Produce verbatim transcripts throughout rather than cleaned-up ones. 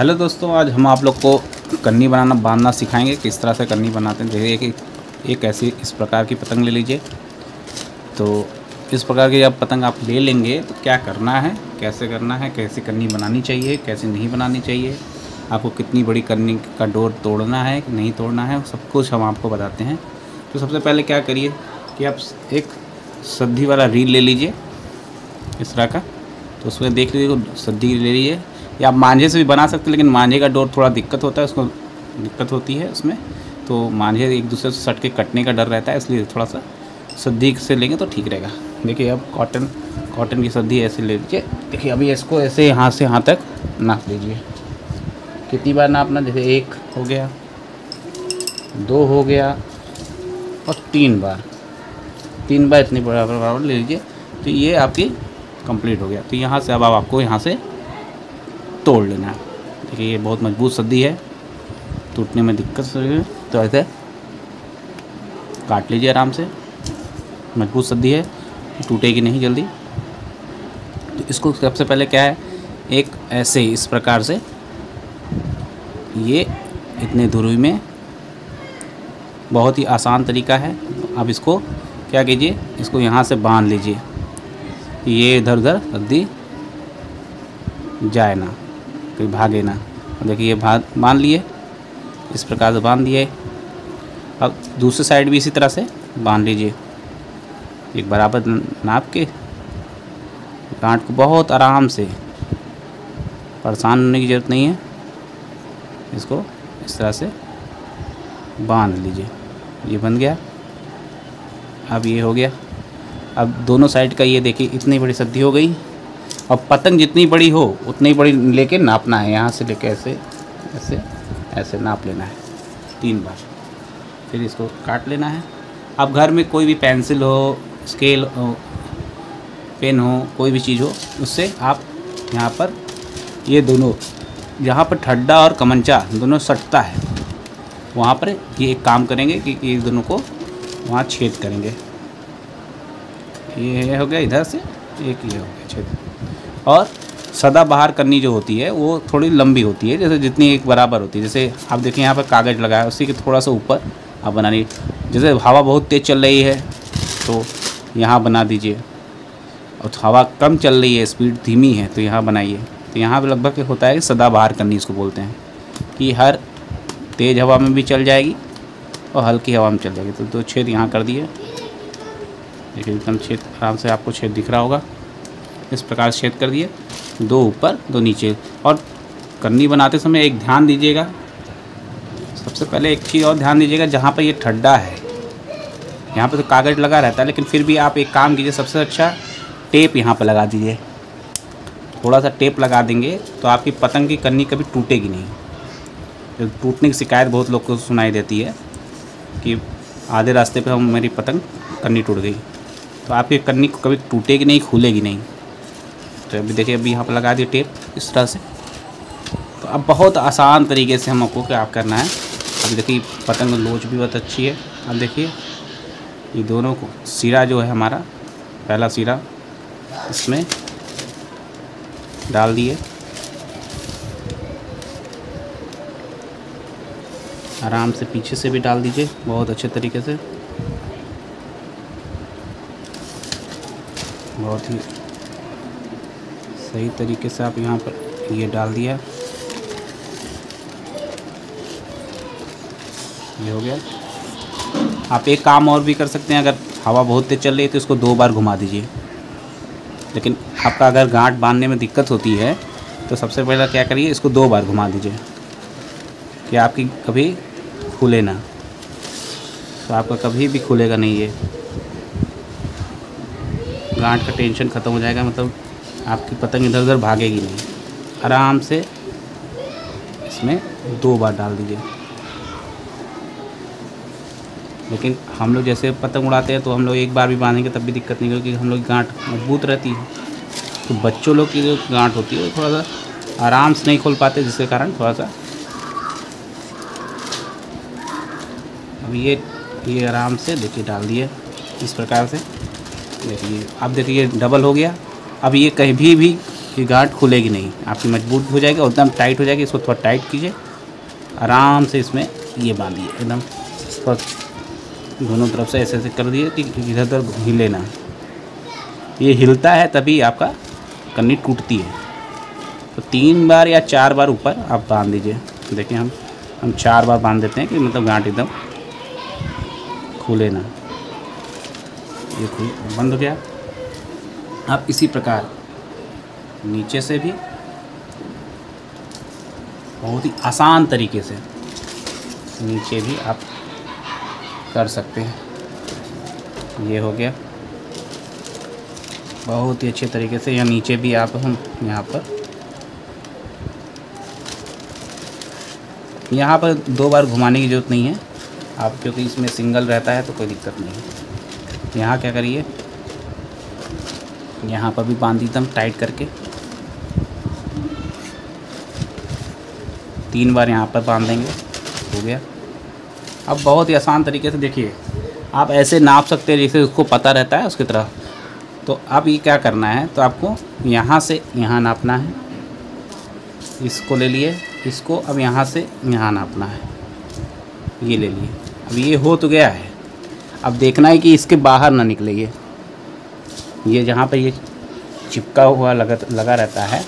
Hello दोस्तों, आज हम आप लोग को कन्नी बनाना बांधना सिखाएंगे। किस तरह से कन्नी बनाते हैं। देखिए कि एक ऐसी इस प्रकार की पतंग ले लीजिए। तो इस प्रकार की आप पतंग आप ले लेंगे तो क्या करना है, कैसे करना है, कैसे कन्नी बनानी चाहिए, कैसे नहीं बनानी चाहिए, आपको कितनी बड़ी कन्नी का डोर तोड़ना है कि नहीं तोड़ना है, सब कुछ हम आपको बताते हैं। तो सबसे पहले क्या करिए कि आप एक सद्दी वाला रील ले लीजिए इस तरह का। तो उसमें देख लीजिए सद्दी ले लीजिए, या आप मांझे से भी बना सकते हैं, लेकिन मांझे का डोर थोड़ा दिक्कत होता है, उसको दिक्कत होती है उसमें। तो मांझे एक दूसरे से सट के कटने का डर रहता है, इसलिए थोड़ा सा सद्दी से लेंगे तो ठीक रहेगा। देखिए अब कॉटन कॉटन की सद्दी ऐसे ले लीजिए। देखिए अभी इसको ऐसे यहाँ से यहाँ तक नाप लीजिए। कितनी बार नापना, जैसे एक हो गया, दो हो गया और तीन बार तीन बार इतनी बराबर बराबर ले लीजिए। तो ये आपकी कंप्लीट हो गया। तो यहाँ से अब आप आपको यहाँ से तोड़ लेना है। देखिए ये बहुत मजबूत सद्दी है, टूटने में दिक्कत है, तो ऐसे काट लीजिए आराम से। मजबूत सद्दी है, टूटेगी नहीं जल्दी। तो इसको सबसे पहले क्या है, एक ऐसे इस प्रकार से ये इतने दूरी में, बहुत ही आसान तरीका है। अब इसको क्या कीजिए, इसको यहाँ से बांध लीजिए, ये इधर उधर सद्दी जाए ना, कोई भागे ना। देखिए ये भाग बांध लिए, इस प्रकार से बांध दिए। अब दूसरी साइड भी इसी तरह से बांध लीजिए, एक बराबर नाप के। गांठ को बहुत आराम से, परेशान होने की ज़रूरत नहीं है, इसको इस तरह से बांध लीजिए। ये बन गया। अब ये हो गया। अब दोनों साइड का ये देखिए इतनी बड़ी सद्दी हो गई। अब पतंग जितनी बड़ी हो उतनी बड़ी लेके नापना है, यहाँ से लेके ऐसे ऐसे ऐसे नाप लेना है तीन बार, फिर इसको काट लेना है। अब घर में कोई भी पेंसिल हो, स्केल हो, पेन हो, कोई भी चीज़ हो, उससे आप यहाँ पर ये दोनों, यहाँ पर ठड्डा और कमंचा दोनों सटता है, वहाँ पर ये एक काम करेंगे कि ये दोनों को वहाँ छेद करेंगे। ये हो गया इधर से, एक ये हो गया छेद। और सदाबहार कन्नी जो होती है वो थोड़ी लंबी होती है, जैसे जितनी एक बराबर होती है। जैसे आप देखिए यहाँ पर कागज़ लगाया, उसी के थोड़ा सा ऊपर आप बनानी। जैसे हवा बहुत तेज़ चल रही है तो यहाँ बना दीजिए, और हवा कम चल रही है, स्पीड धीमी है तो यहाँ बनाइए। तो यहाँ पर लगभग होता है सदाबहार कन्नी, इसको बोलते हैं कि हर तेज़ हवा में भी चल जाएगी और हल्की हवा में चल जाएगी। तो दो छेद यहाँ कर दिए, देखिए एकदम छेद आराम से आपको छेद दिख रहा होगा। इस प्रकार छेद कर दिए, दो ऊपर दो नीचे। और कन्नी बनाते समय एक ध्यान दीजिएगा, सबसे पहले एक चीज़ और ध्यान दीजिएगा, जहाँ पर ये ठड्डा है, यहाँ पर तो कागज़ लगा रहता है, लेकिन फिर भी आप एक काम कीजिए, सबसे अच्छा टेप यहाँ पर लगा दीजिए। थोड़ा सा टेप लगा देंगे तो आपकी पतंग की कन्नी कभी टूटेगी नहीं। तो टूटने की शिकायत बहुत लोग को सुनाई देती है कि आधे रास्ते पर हम मेरी पतंग कन्नी टूट गई। तो आपकी कन्नी को कभी टूटेगी नहीं, खुलेगी नहीं। तो अभी देखिए अभी यहाँ पर लगा दिए टेप इस तरह से। तो अब बहुत आसान तरीके से हमको क्या करना है। अब देखिए पतंग लोच भी बहुत अच्छी है। अब देखिए ये दोनों को सिरा जो है हमारा पहला सिरा इसमें डाल दिए, आराम से पीछे से भी डाल दीजिए बहुत अच्छे तरीके से, बहुत ही सही तरीके से आप यहाँ पर ये डाल दिया। ये हो गया। आप एक काम और भी कर सकते हैं, अगर हवा बहुत तेज चल रही है तो इसको दो बार घुमा दीजिए। लेकिन आपका अगर गांठ बांधने में दिक्कत होती है तो सबसे पहले क्या करिए, इसको दो बार घुमा दीजिए कि आपकी कभी खुले ना। तो आपका कभी भी खुलेगा नहीं, ये गांठ का टेंशन ख़त्म हो जाएगा, मतलब आपकी पतंग इधर उधर भागेगी नहीं। आराम से इसमें दो बार डाल दीजिए। लेकिन हम लोग जैसे पतंग उड़ाते हैं तो हम लोग एक बार भी बांधेंगे तब भी दिक्कत नहीं होगी, क्योंकि हम लोग गांठ मजबूत रहती है। तो बच्चों लोग की जो गांठ होती है वो थोड़ा सा आराम से नहीं खोल पाते, जिसके कारण थोड़ा सा। अब ये ये आराम से देखिए डाल दिए इस प्रकार से। देखिए अब देखिए डबल हो गया। अब ये कहीं भी भी कि गार्ड खुलेगी नहीं, आपकी मजबूत हो जाएगी और एकदम टाइट हो जाएगी। इसको थोड़ा टाइट कीजिए, आराम से इसमें ये बांधिए एकदम, थोड़ा दोनों तरफ से ऐसे ऐसे कर दिए कि इधर उधर हिले ना। ये हिलता है तभी आपका कन्नी टूटती है। तो तीन बार या चार बार ऊपर आप बांध दीजिए। देखिए हम हम चार बार बांध देते हैं कि मतलब गांठ एकदम खुले ना। ये खुल बंद हो गया। आप इसी प्रकार नीचे से भी बहुत ही आसान तरीके से नीचे भी आप कर सकते हैं। ये हो गया बहुत ही अच्छे तरीके से। यहाँ नीचे भी आप हम यहाँ पर यहाँ पर दो बार घुमाने की ज़रूरत नहीं है आप, क्योंकि इसमें सिंगल रहता है तो कोई दिक्कत नहीं है। यहाँ क्या करिए, यहाँ पर भी बांध एकदम टाइट करके तीन बार यहाँ पर बांध देंगे। हो गया। अब बहुत ही आसान तरीके से देखिए आप ऐसे नाप सकते हैं जैसे उसको पता रहता है उसकी तरह। तो अब ये क्या करना है, तो आपको यहाँ से यहाँ नापना है, इसको ले लिए, इसको अब यहाँ से यहाँ नापना है, ये ले लिए। अब ये हो तो गया है, अब देखना है कि इसके बाहर ना निकले। ये ये जहाँ पर ये चिपका हुआ लगा लगा रहता है,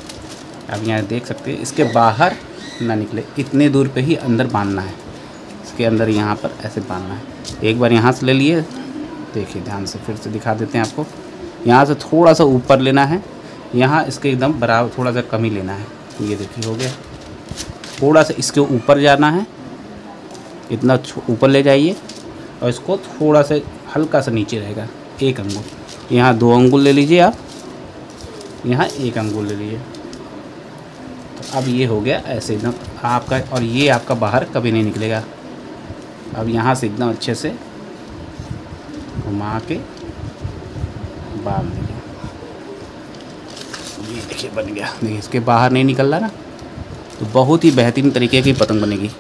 अब यहाँ देख सकते हैं, इसके बाहर ना निकले। इतने दूर पे ही अंदर बांधना है, इसके अंदर यहाँ पर ऐसे बांधना है। एक बार यहाँ से ले लिए, देखिए ध्यान से फिर से दिखा देते हैं आपको। यहाँ से थोड़ा सा ऊपर लेना है, यहाँ इसके एकदम बराबर थोड़ा सा कम ही लेना है। ये देखिए हो गया। थोड़ा सा इसके ऊपर जाना है, इतना ऊपर ले जाइए, और इसको थोड़ा सा हल्का सा नीचे रहेगा एक अंगुल। यहाँ दो अंगुल ले लीजिए आप, यहाँ एक अंगुल ले लीजिए। तो अब ये हो गया ऐसे एकदम आपका, और ये आपका बाहर कभी नहीं निकलेगा। अब यहाँ से एकदम अच्छे से घुमा के बांध लीजिए। ये देखिए बन गया। देखिए इसके बाहर नहीं निकल रहा ना, तो बहुत ही बेहतरीन तरीके की पतंग बनेगी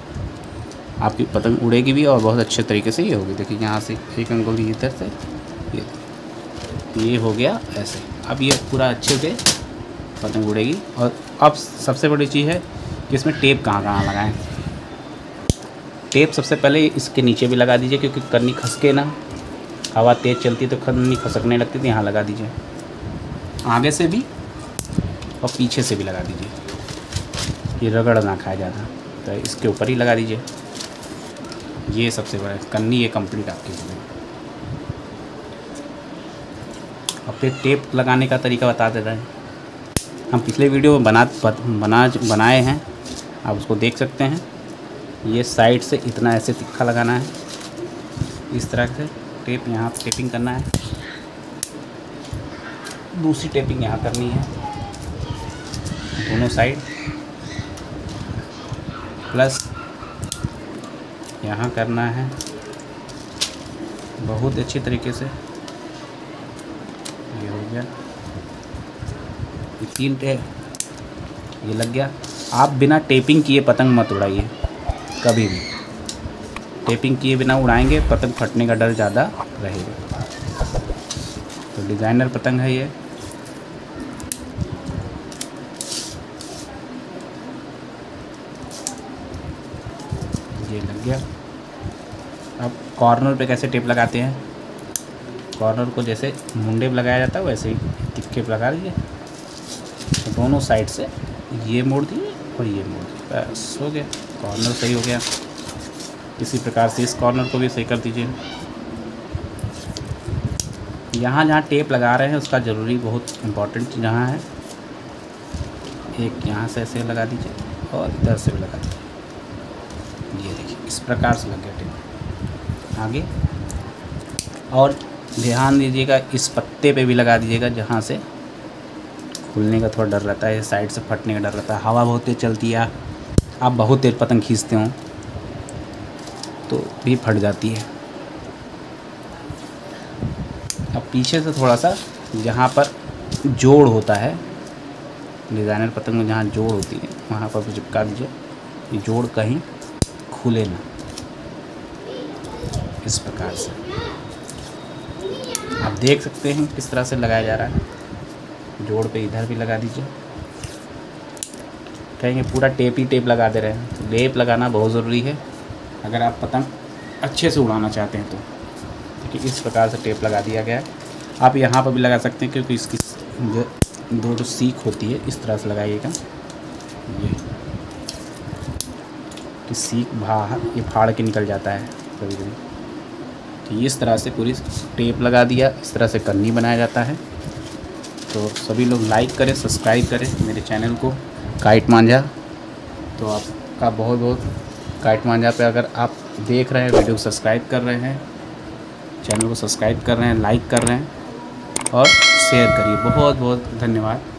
आपकी। पतंग उड़ेगी भी और बहुत अच्छे तरीके से ये होगी। देखिए यहाँ से एक अंगुल इधर से ये ये हो गया ऐसे। अब ये पूरा अच्छे से पतंग उड़ेगी। और अब सबसे बड़ी चीज़ है कि इसमें टेप कहाँ कहाँ लगाएं। टेप सबसे पहले इसके नीचे भी लगा दीजिए, क्योंकि कन्नी खसके ना, हवा तेज़ चलती तो कन्नी खसकने लगती, तो यहाँ लगा दीजिए। आगे से भी और पीछे से भी लगा दीजिए, ये रगड़ ना खाया जाता, तो इसके ऊपर ही लगा दीजिए। ये सबसे बड़ा कन्नी ये कंप्लीट आपकी हो गई। और फिर टेप लगाने का तरीका बता देता है, हम पिछले वीडियो में बना बना बनाए हैं, आप उसको देख सकते हैं। ये साइड से इतना ऐसे तिक्खा लगाना है, इस तरह से टेप यहाँ टेपिंग करना है, दूसरी टेपिंग यहाँ करनी है दोनों साइड, प्लस यहाँ करना है बहुत अच्छे तरीके से। ये हो गया, ये तीन टेप ये लग गया। आप बिना टेपिंग किए पतंग मत उड़ाइए कभी भी। टेपिंग किए बिना उड़ाएंगे पतंग फटने का डर ज़्यादा रहेगा। तो डिज़ाइनर पतंग है ये। ये लग गया। अब कॉर्नर पे कैसे टेप लगाते हैं, कॉर्नर को जैसे मुंडे पे लगाया जाता है वैसे ही टिक्के पे लगा दीजिए। तो दोनों साइड से ये मोड़ दिए और ये मोड़ दिए, बस हो गया, कॉर्नर सही हो गया। इसी प्रकार से इस कॉर्नर को भी सही कर दीजिए। यहाँ जहाँ टेप लगा रहे हैं उसका ज़रूरी बहुत इम्पोर्टेंट जहाँ है, एक यहाँ से ऐसे लगा दीजिए और इधर से भी लगा दीजिए। ये देखिए इस प्रकार से लग गया टेप। आगे और ध्यान दीजिएगा, इस पत्ते पे भी लगा दीजिएगा जहाँ से खुलने का थोड़ा डर रहता है, साइड से फटने का डर रहता है। हवा बहुत तेज चलती है, आप बहुत तेज पतंग खींचते हो तो भी फट जाती है। अब पीछे से थोड़ा सा जहाँ पर जोड़ होता है, डिज़ाइनर पतंग में जहाँ जोड़ होती है वहाँ पर भी चिपका दीजिए। ये जोड़ कहीं खुले ना, इस प्रकार से आप देख सकते हैं किस तरह से लगाया जा रहा है। जोड़ पे इधर भी लगा दीजिए कहेंगे पूरा टेप ही टेप लगा दे रहे हैं। तो लेप लगाना बहुत ज़रूरी है अगर आप पतंग अच्छे से उड़ाना चाहते हैं तो। देखिए इस प्रकार से टेप लगा दिया गया है। आप यहाँ पर भी लगा सकते हैं क्योंकि इसकी जो दो जो सीख होती है इस तरह से लगाइएगा, ये कि सीख बाहर ये फाड़ के निकल जाता है कभी कभी। तो इस तरह से पूरी टेप लगा दिया, इस तरह से कन्नी बनाया जाता है। तो सभी लोग लाइक करें, सब्सक्राइब करें मेरे चैनल को काइट मांझा। तो आपका बहुत बहुत काइट मांझा पे अगर आप देख रहे हैं, वीडियो को सब्सक्राइब कर रहे हैं, चैनल को सब्सक्राइब कर रहे हैं, लाइक कर रहे हैं और शेयर करिए। बहुत बहुत धन्यवाद।